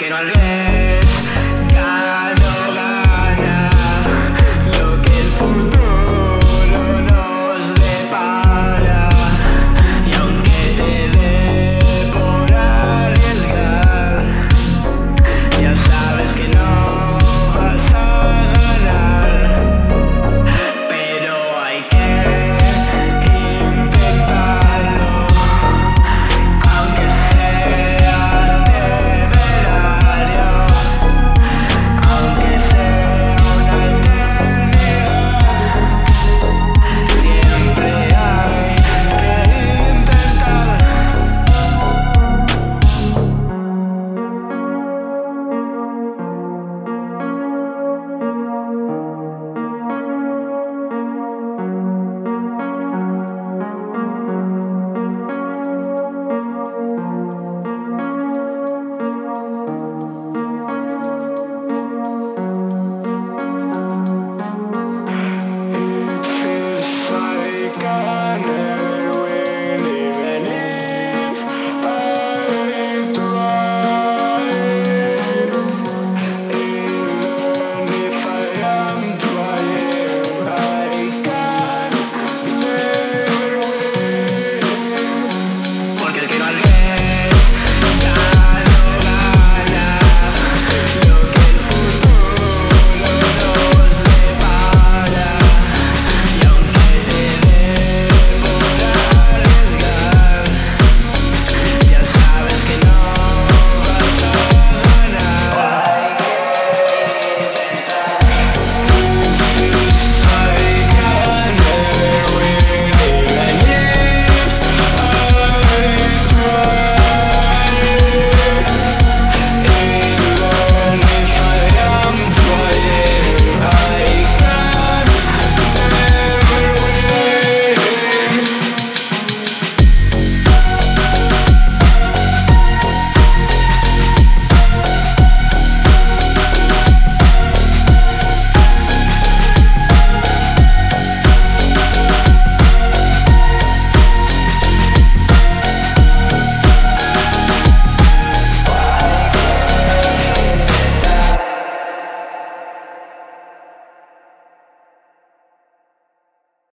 quiero alguien.